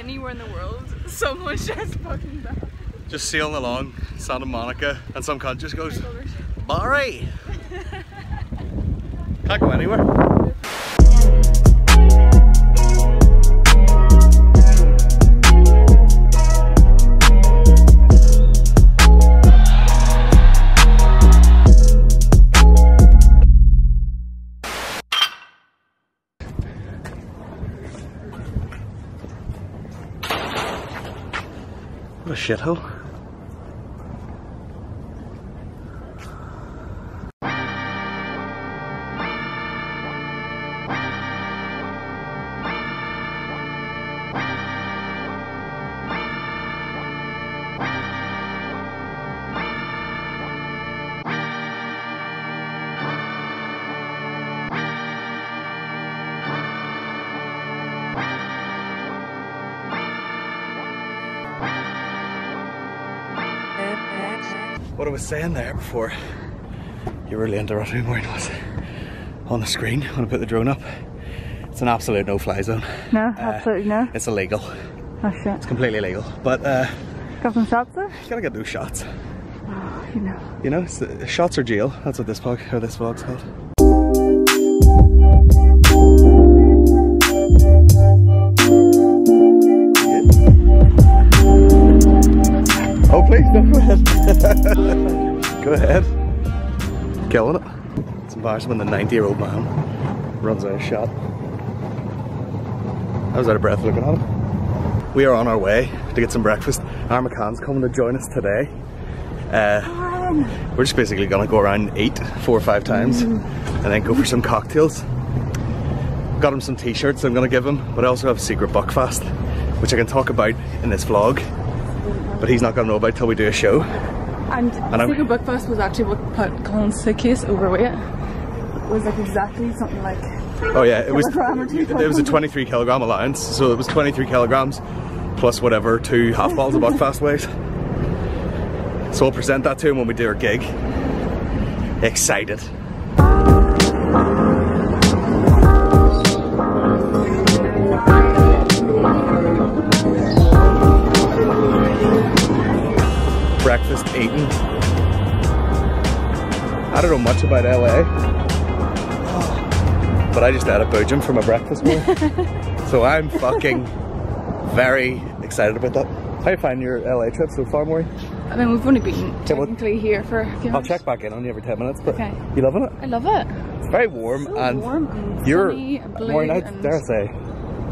anywhere in the world, someone's just fucking back. Just sailing along Santa Monica and some cunt just goes, Barry! Can't go anywhere. What a shithole. What I was saying there before, you really interrupted me, Maureen, was on the screen when I put the drone up. It's an absolute no-fly zone. No, absolutely no. It's illegal. Oh shit. It's completely illegal. But got some shots though? You gotta get those shots. Oh, you know. You know, shots are jail. That's what this vlog's called. Oh please, no, go ahead. Go ahead. Killing it. It's embarrassing when the 90-year-old man runs out of shot. I was out of breath looking at him. We are on our way to get some breakfast. Aaron McCann's coming to join us today. We're just basically gonna go around and eat 4 or 5 times and then go for some cocktails. Got him some t-shirts I'm gonna give him, but I also have a secret Buckfast, which I can talk about in this vlog. But he's not going to know about it till we do a show. And I think the Buckfast was actually what put Colin's suitcase overweight. It was like exactly something like... Oh yeah, it was a 23 kilogram allowance, so it was 23 kilograms plus whatever 2 half bottles of Buckfast weighs. So we'll present that to him when we do our gig. Excited. Breakfast eaten. I don't know much about LA, but I just had a boojum for my breakfast meal. So I'm fucking very excited about that. How do you find your LA trip so far, Maureen? I mean, we've only been technically here for a few hours. I'll check back in on you every 10 minutes, but okay. You loving it? I love it. It's very warm, so warm and you're sunny and blue. Maureen, dare I say,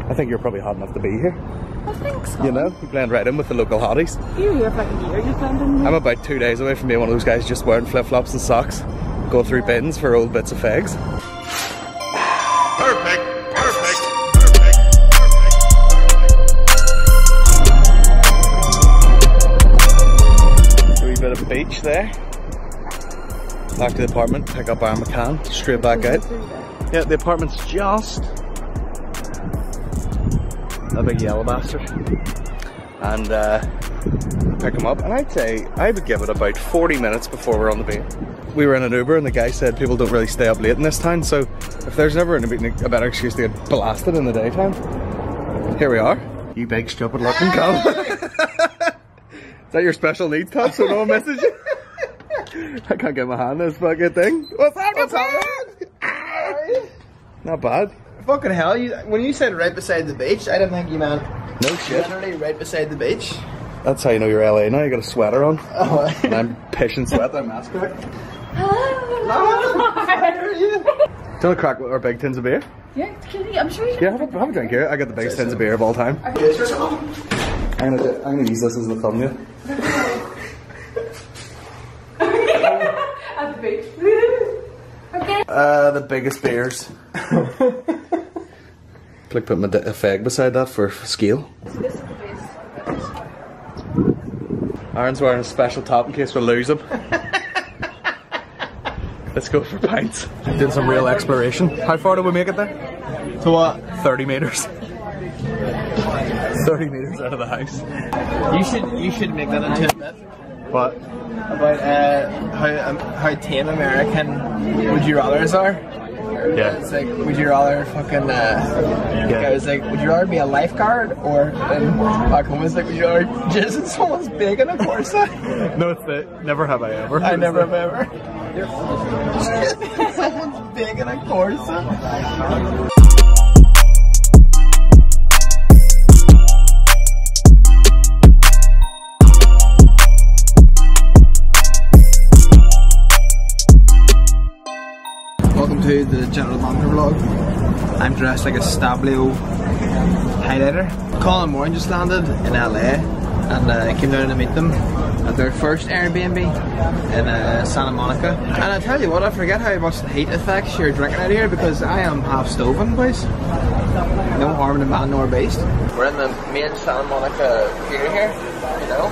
I think you're probably hot enough to be here. I think so. You know, you blend right in with the local hotties. You're like a year, you blend in. I'm about 2 days away from being one of those guys just wearing flip-flops and socks, going through bins for old bits of fags. Perfect. Perfect. A wee bit of beach there. Back to the apartment, pick up Aaron McCann, straight back out. Yeah, the apartment's just a big yellow bastard, and pick him up, and I'd say I would give it about 40 minutes before we're on the beat. We were in an Uber and the guy said people don't really stay up late in this town, so if there's never a better excuse to get blasted in the daytime, here we are. You big stupid looking cunt. Is that your special needs top so no one misses you? I can't get my hand in this fucking thing. What's happening? Not bad. Fucking hell, when you said right beside the beach, I didn't think you meant no shit. Literally right beside the beach. That's how you know you're LA now, you got a sweater on. Oh. And I'm pissing sweat, I'm mask quick. Do you want to crack with our big tins of beer? Yeah, Katie, I'm sure you can. Yeah, have a drink here. I got the biggest tins of beer of all time. I'm gonna use this as the thumbnail. At the beach. Okay. The biggest beers. Like put my a fag beside that for scale. Aaron's wearing a special top in case we lose him. Let's go for pints. Doing some real exploration. How far do we make it there? To what? 30 meters. 30 meters out of the house. You should make that into a bit. What? About how tame American would you rathers are. Yeah. It's like, would you rather fucking, yeah. It was like, would you rather be a lifeguard or, and Malcolm was like, would you rather jizz in someone's big in a corset? No, it's that, never have I ever. I never have ever. Jizz in someone's big in a corset? To the general monitor vlog. I'm dressed like a Stabilo highlighter. Colin Moran just landed in LA and I came down to meet them at their first Airbnb in Santa Monica. And I tell you what, I forget how much the heat affects your drinking out here because I am half stoving, boys. No harm in a man nor beast. We're in the main Santa Monica pier here, you know.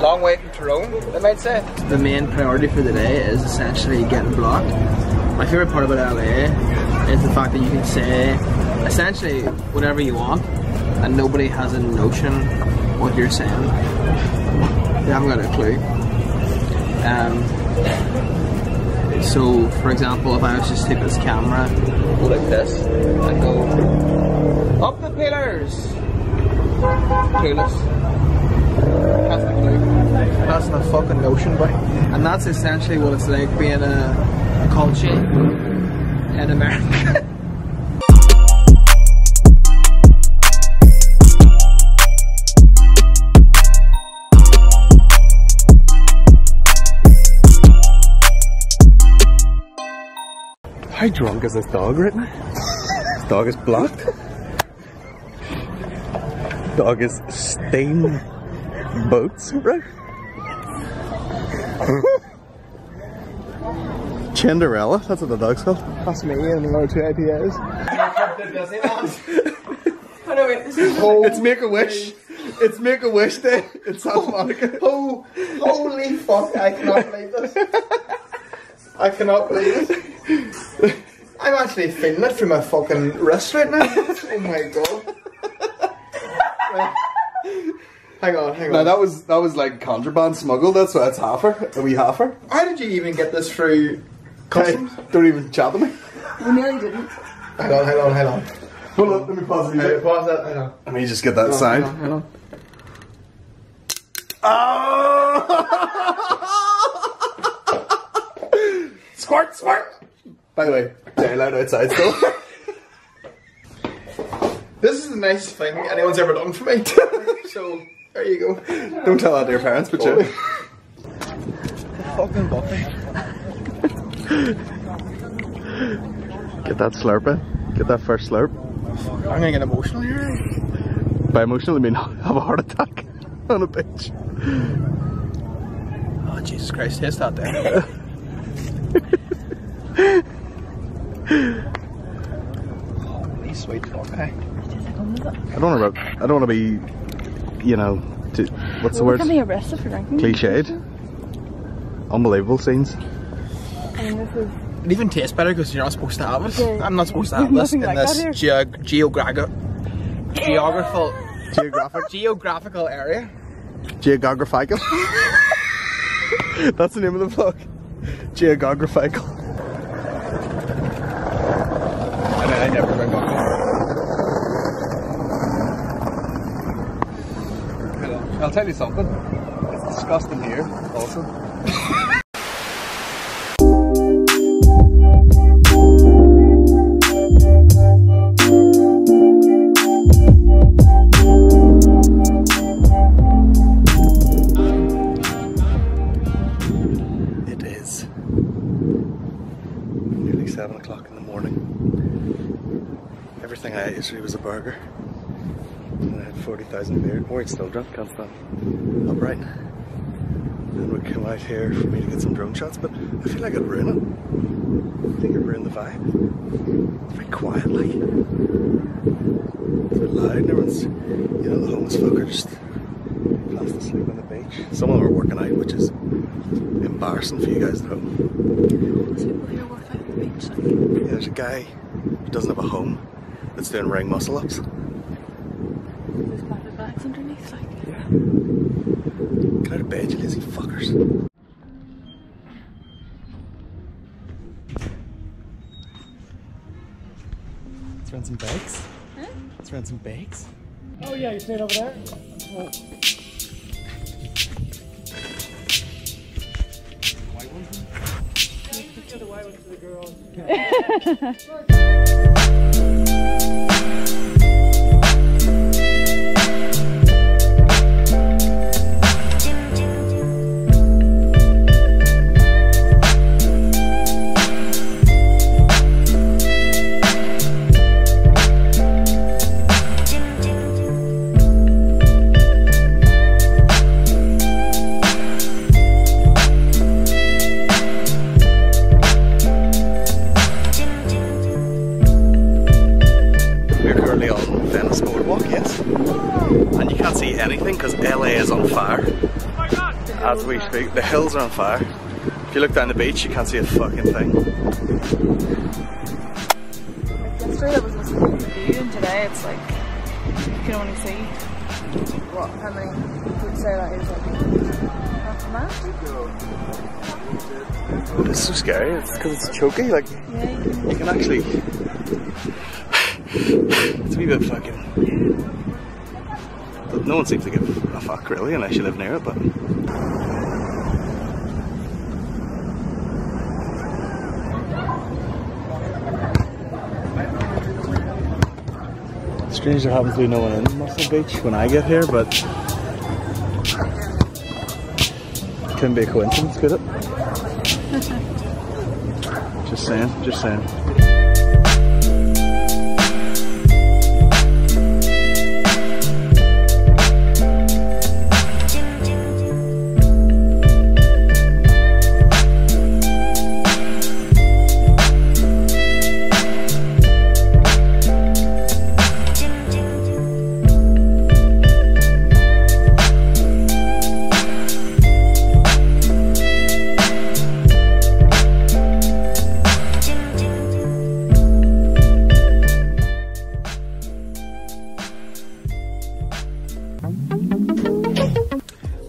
Long way from Toronto, they might say. The main priority for the day is essentially getting blocked. My favourite part about LA is the fact that you can say essentially whatever you want and nobody has a notion what you're saying. They haven't got a clue. So, for example, if I was just take this camera, go like this, and go up the pillars! Clueless. That's the clue. That's the fucking notion, boy. And that's essentially what it's like being a culture in America. How drunk is this dog right now? This dog is blocked. Dog is stained. Boats, right? Cinderella, that's what the dog's called. That's me and another two IPAs. Oh, no, it's Make-A-Wish. It's Make-A-Wish Day. It's Santa Monica. Oh, holy fuck, I cannot believe this. I cannot believe it. I'm actually feeling it from my fucking wrist right now. Oh my god. Right. Hang on, hang on. Now that was like contraband smuggled, that's why it's halfer, a wee halfer. How did you even get this through customs? Don't even chat to me. Well, no, you didn't. Hang on, hang on, hang on. Hold on, let me pause it. Pause that, hang on. Let me just get that signed. Hang on, hang on. Oh! Squirt, squirt! By the way, very loud outside still. This is the nicest thing anyone's ever done for me. So... there you go. Don't tell that to your parents, but you. Fucking buffet. Get that slurp in. Get that first slurp. I'm gonna get emotional here. By emotional, I mean have a heart attack on a beach. Oh, Jesus Christ, taste that there. Holy sweet fuck, eh? I don't want to be... you know, to, what's the word? We're going to be arrested for drinking. Cliched. Unbelievable scenes. And this is... it even tastes better because you're not supposed to have it. Yeah. I'm not supposed to have this in like this geographical area. Geographical. That's the name of the vlog. Geographical. And then I never went on. I'll tell you something, it's disgusting here, also. It is nearly 7 o'clock in the morning. Everything I ate yesterday was a burger. And I had 40,000 beer. Oh, it's still drunk, can't stand upright. And we came out here for me to get some drone shots, but I feel like I'd ruin it. I think I'd ruin the vibe. It's very quiet, like. It's a bit loud, and everyone's, you know, the homeless folk are just fast asleep on the beach. Some of them are working out, which is embarrassing for you guys at home. So people here work out on the beach, like. Yeah, there's a guy who doesn't have a home that's doing ring muscle ups. There's carpet bags underneath, like. Yeah. Get out of bed, you lazy fuckers. run some bikes. Huh? Let's run some bikes. Oh yeah, you stayed over there? Oh. White ones? Yeah, you should get the white ones to the girls. The hills are on fire. If you look down the beach, you can't see a fucking thing. Yesterday, there was this cool view, and today it's like you can only see what? How many? Would say that is like half a mile. It's so scary. It's because it's choky. Like yeah, you can actually. It's a wee bit fucking. No one seems to give a fuck really, unless you live near it, but. Stranger happens to be no one in Muscle Beach when I get here, but it couldn't be a coincidence, could it? Just saying, just saying.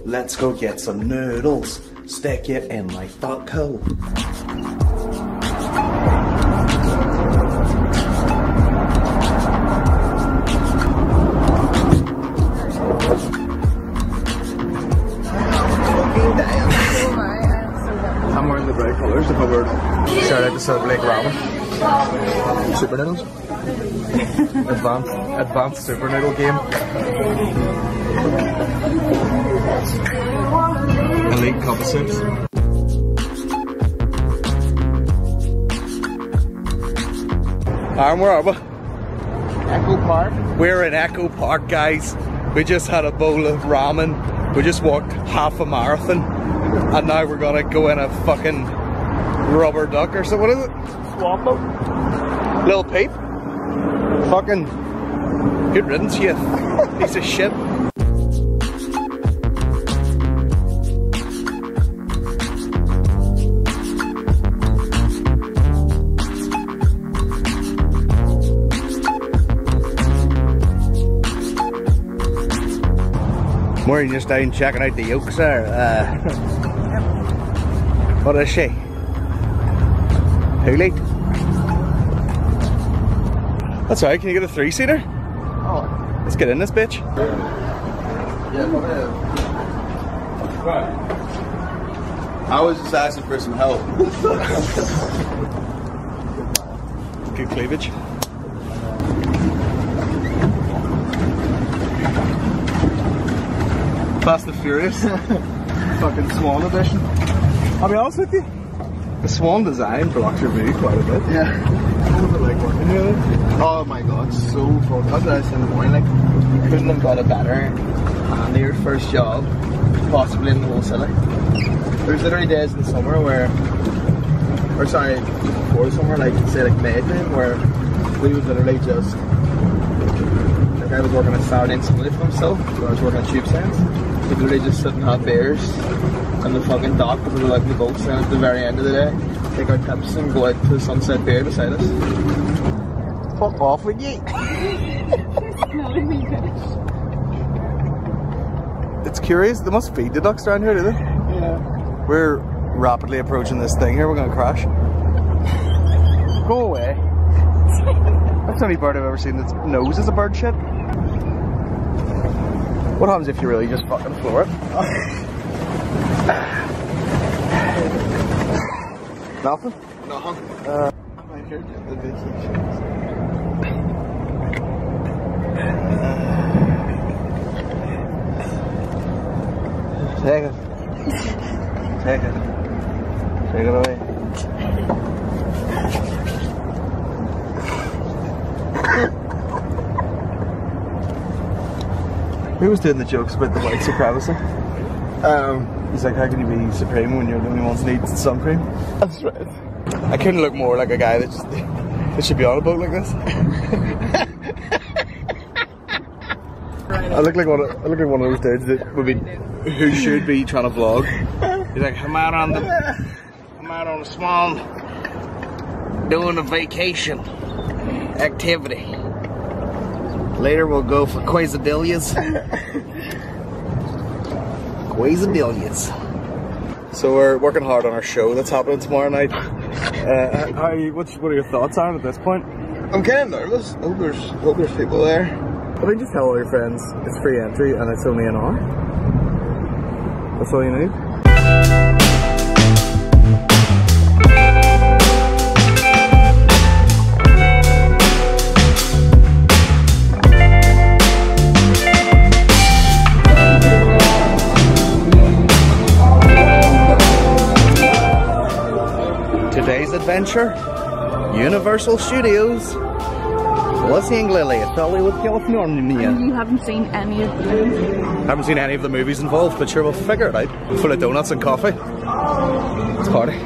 Let's go get some noodles. Stick it in like that cool. I'm wearing the bright colours if I were shout out to Silver Lake Ramen. Super noodles. Advanced super noodle game. Elite cup of soups. Aaron, where are we? Echo Park. We're in Echo Park, guys. We just had a bowl of ramen. We just walked half a marathon. And now we're gonna go in a fucking rubber duck or something. What is it? Swambo. Little peep. Fucking good riddance, you piece of shit. Maureen just down checking out the yolks there. What is she? Too late. That's right, can you get a three-seater? Oh. Let's get in this bitch. Yeah, right. I was just asking for some help. Good cleavage. Fast and Furious, fucking Swan edition. I'll be honest with you, the Swan design blocks your view quite a bit. Yeah. I don't like working here. Oh my god, so fun. That's what I said in the morning, like, you couldn't have got a better and your first job, possibly in the whole city. There's literally days in the summer where, or sorry, before summer, like, say like May time, where we would literally just, like I was working on Saturday and Sunday for myself, so I was working on Tube Science. We literally just sit and have beers on the fucking dock because we were letting the boats down at the very end of the day. Take our tips and go out to the sunset bay beside us. Fuck off with you! It's curious, they must feed the ducks around here, do they? Yeah. We're rapidly approaching this thing here, we're gonna crash. Go away. That's the only bird I've ever seen that's nose is a bird shit. What happens if you really just fucking floor it? Nothing? Nothing. I heard you at the vacation. Take it. Take it. Take it away. Who was doing the jokes about the white supremacy? He's like, how can you be supreme when you're the only ones that need sun cream? That's right. I couldn't look more like a guy that just that should be on a boat like this. I look like one of those dudes that would be who should be trying to vlog. He's like, I'm out on the swan doing a vacation activity. Later we'll go for quesadillas. Quesadillas. So we're working hard on our show that's happening tomorrow night. What are your thoughts on it at this point? I'm kind of nervous. I hope there's people there. I mean, just tell all your friends it's free entry and it's only an hour. That's all you need. Adventure, Universal Studios, Lizzie and Lily, Hollywood, California. And you haven't seen any of the movies? Haven't seen any of the movies involved, but sure we'll figure it out. Full of donuts and coffee. It's a party.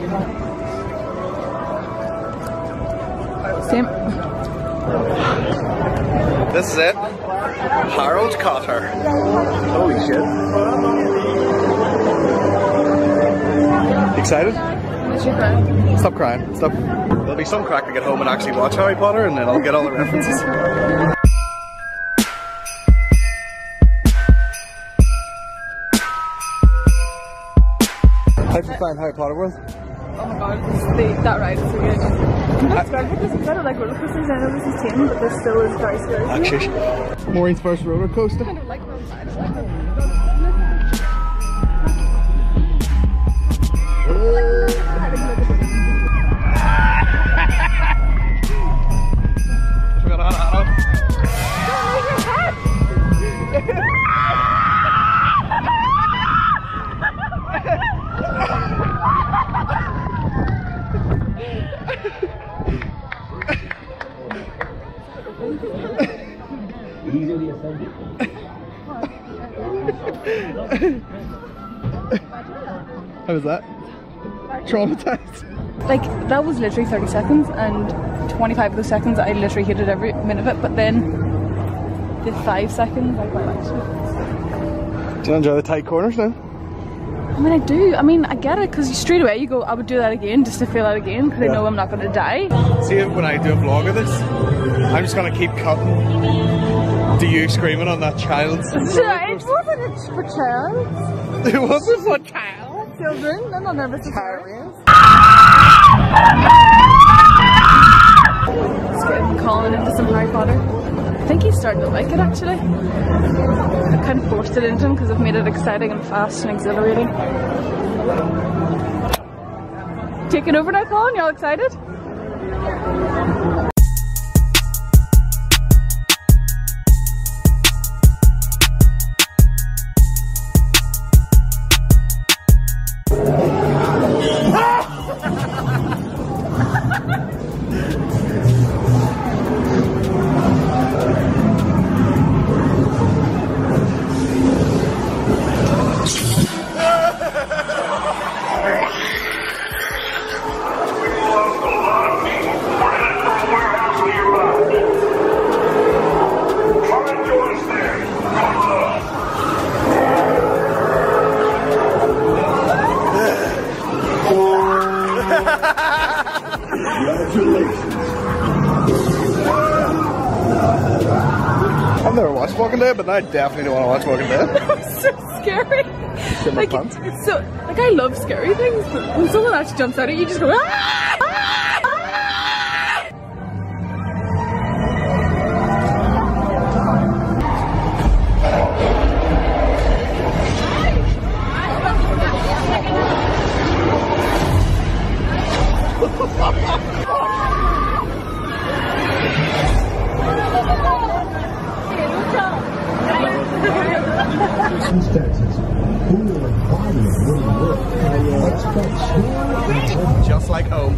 Same. This is it. Harold Cotter. Holy shit. Excited? Stop crying. Stop. There'll be some crack to get home and actually watch Harry Potter, and then I'll get all the references. How'd you find Harry Potter World? Oh my god, that ride is so good. That's very good. It's better like roller coasters. I know this is tame, but this still is very scary. Actually, Maureen's first roller coaster. I don't like roller coasters. How was that? Traumatized. Like, that was literally 30 seconds, and 25 of those seconds I literally hated every minute of it, but then the 5 seconds I quite liked it. Do you enjoy the tight corners now? I mean, I do. I mean, I get it, because straight away you go, I would do that again just to feel that again, because yeah. I know I'm not going to die. See, when I do a vlog of this, I'm just going to keep cutting. Do you screaming on that child's? It wasn't for child. It wasn't for child. Children, they're not nervous as well. Just getting Colin into some Harry Potter. I think he's starting to like it actually. I kind of forced it into him because I've made it exciting and fast and exhilarating. Taking over now, Colin, y'all excited? I've never watched Walking Dead, but I definitely don't want to watch Walking Dead. It's so scary. It's so, like, I love scary things, but when someone actually jumps out at you, you just go, ah! Ah! Ah! instances who your environment really work and your expects who. Just like O.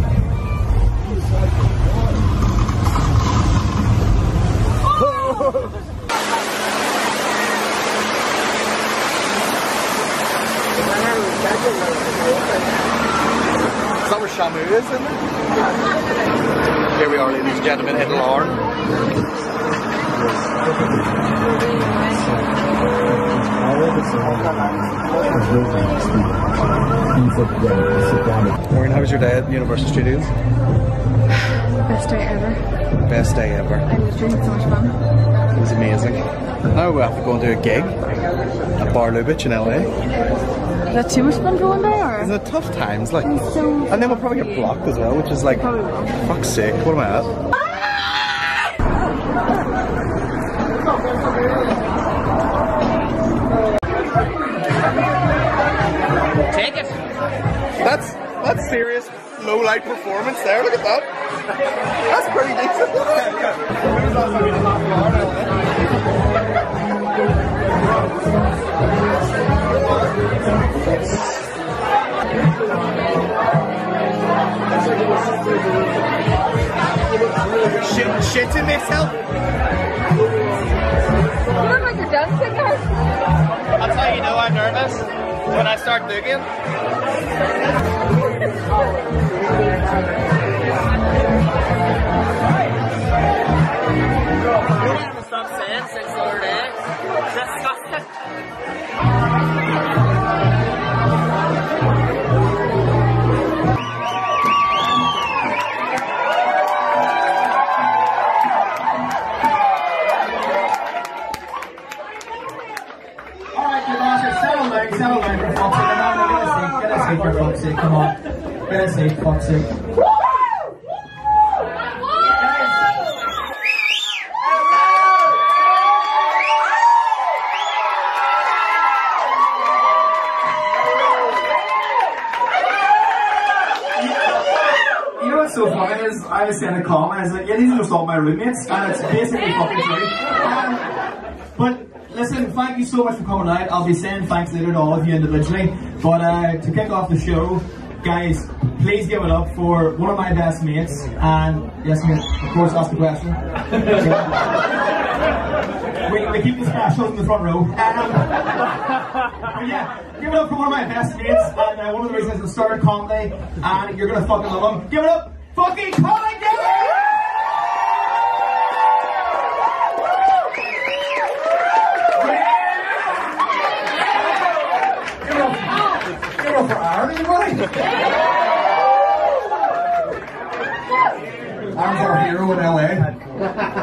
Summer Shamu, isn't it? Here we are, ladies and gentlemen, at Larne. Maureen, how was your day at Universal Studios? Best day ever. Best day ever. I was drinking so much fun. It was amazing. Now we have to go and do a gig at Bar Lubitsch in LA. Is that too much fun going there? Or? It's a tough times, like. So and then we'll probably get blocked as well, which is like, fuck's sake, what am I at? Take it. That's serious low light performance there. Look at that. That's pretty decent. Shitting myself. You look like you're done singer. That's how you know I'm nervous. When I start digging. Stop saying 6 or 8. Come on, get a seat, Foxy. Woo! You know what's so funny is I was saying to Colin, I was like, yeah, these are just all my roommates, and it's basically fucking true. But listen, thank you so much for coming out. I'll be saying thanks later to all of you individually. But to kick off the show, guys, please give it up for one of my best mates. And yes, mate, of course, ask the question. we keep the specials in the front row. But yeah, give it up for one of my best mates. And one of the reasons I started comedy. And you're going to fucking love him. Give it up, fucking Colin Geddis! Aaron's our hero in LA.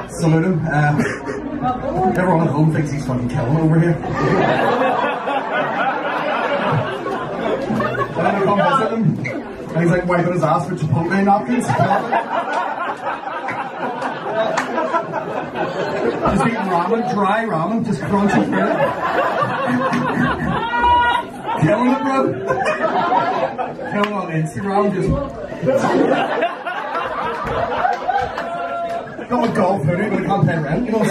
Salute him. Everyone at home thinks he's fucking killing over here. And then I come visit him, and he's like wiping his ass with Chipotle napkins. Just eating ramen, dry ramen, just crunchy food. Killing it, bro. Hell on Instagram, just got a golf hoodie, but I can't pay rent, you know what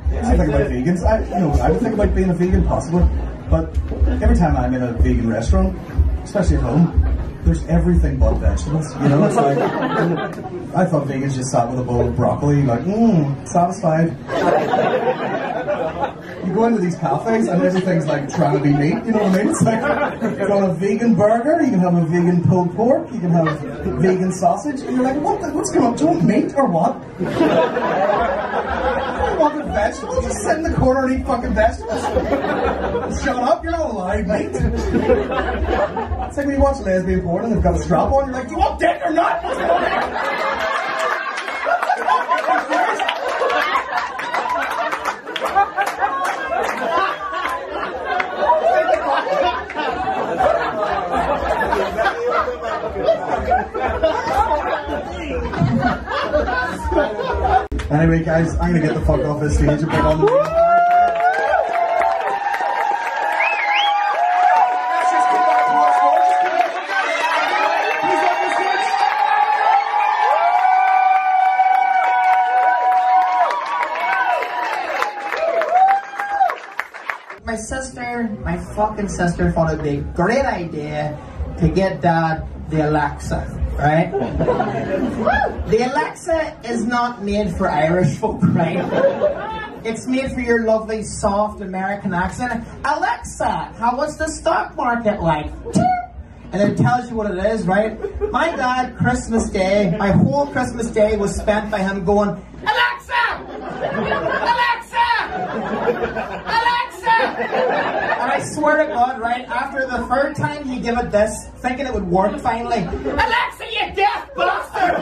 I'm saying? I think about vegans. I would think about being a vegan possibly, but every time I'm in a vegan restaurant, especially at home, there's everything but vegetables. You know, it's like I thought vegans just sat with a bowl of broccoli, like satisfied. You go into these cafes and everything's like trying to be meat, you know what I mean? It's like, you got a vegan burger, you can have a vegan pulled pork, you can have a vegan sausage, and you're like, what's going on? Do you want meat or what? I want the vegetables, just sit in the corner and eat fucking vegetables. Shut up, you're not alive, mate. It's like when you watch lesbian porn and they've got a strap on, you're like, do you want dick or not? What's going on? Anyway, guys, I'm gonna get the fuck off this stage and pick on the music. My fucking sister thought it'd be a great idea to get Dad the Alexa, right? The Alexa is not made for Irish folk, right? It's made for your lovely, soft American accent. Alexa, what's the stock market like? And it tells you what it is, right? My dad, my whole Christmas day was spent by him going, Alexa! Alexa! Alexa! And I swear to God, right, after the third time he gave it this, thinking it would work finally, Alexa, you deaf bastard!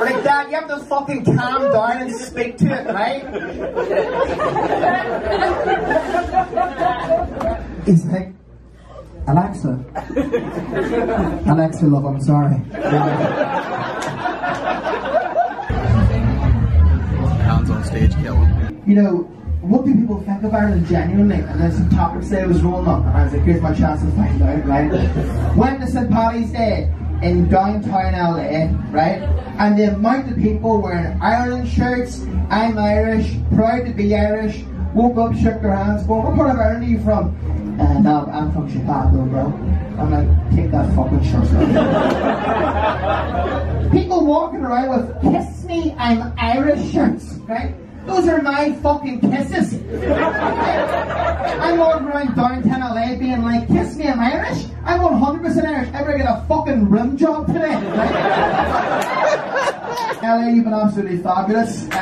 Like, Dad, you have to fucking calm down and speak to it, right? He's like, Alexa. Alexa, love, I'm sorry. Hands on stage, Kellen. You know, what do people think of Ireland genuinely? And there's some topics that I was rolling up, and I was like, here's my chance to find out, right? When is St. Paddy's Day? In downtown LA, right? And the amount of people wearing Ireland shirts, I'm Irish, proud to be Irish, woke up, shook their hands, going, what part of Ireland are you from? And I'm from Chicago, bro. I'm like, take that fucking shirt off. People walking around with kiss me, I'm Irish shirts, right? Those are my fucking kisses. I'm walking around downtown LA being like, kiss me, I'm Irish. I'm 100% Irish. I'm going to get a fucking rim job today. Right? LA, you've been absolutely fabulous. I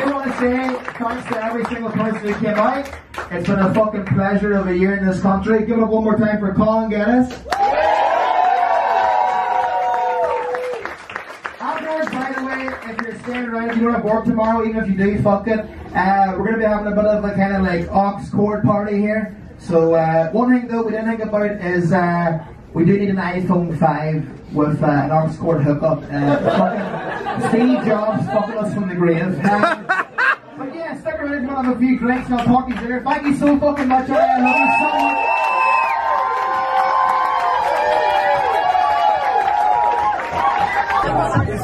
do want to say thanks to every single person who came out. It's been a fucking pleasure of a year in this country. Give it up one more time for Colin Geddis. Afterwards, by the way, if you're staying around, if you don't have work tomorrow, even if you do, fuck it. We're going to be having a bit of a kind of like ox cord party here. So one thing though we didn't think about is we do need an iPhone 5 with an ox cord hookup. Fucking Steve Jobs fucking us from the grave. But yeah, stick around, we'll have a few drinks and I'll talk to you later. Thank you so fucking much. I love you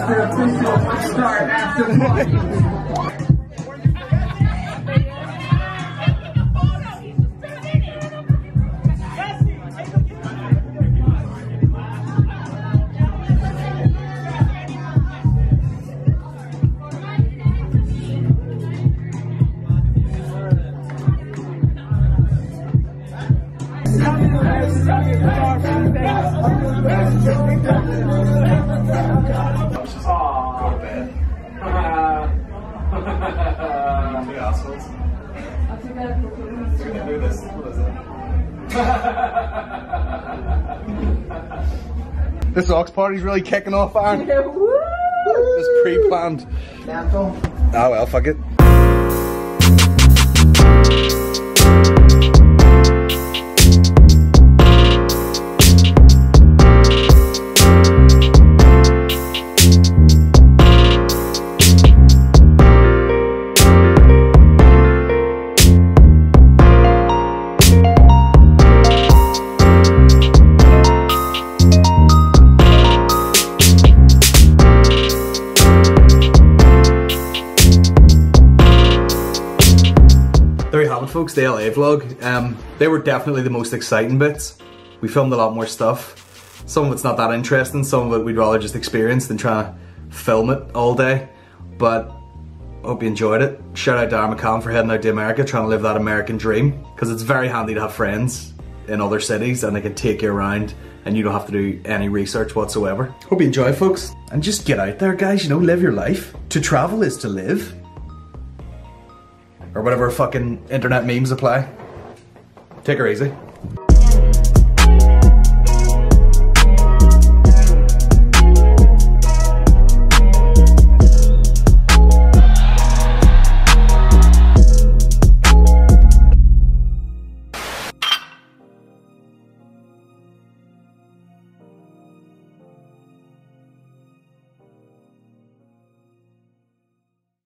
so much. It's the official start after the This ox party's really kicking off, Aaron. Yeah, woo! It's pre-planned. Mental. Oh well, fuck it. Folks, the LA vlog, they were definitely the most exciting bits. We filmed a lot more stuff. Some of it's not that interesting, some of it we'd rather just experience than try to film it all day. But I hope you enjoyed it. Shout out to Aaron McCann for heading out to America, trying to live that American dream, because it's very handy to have friends in other cities and they can take you around and you don't have to do any research whatsoever. Hope you enjoy, folks, and just get out there, guys, you know, live your life. To travel is to live. Or whatever fucking internet memes apply. Take her easy.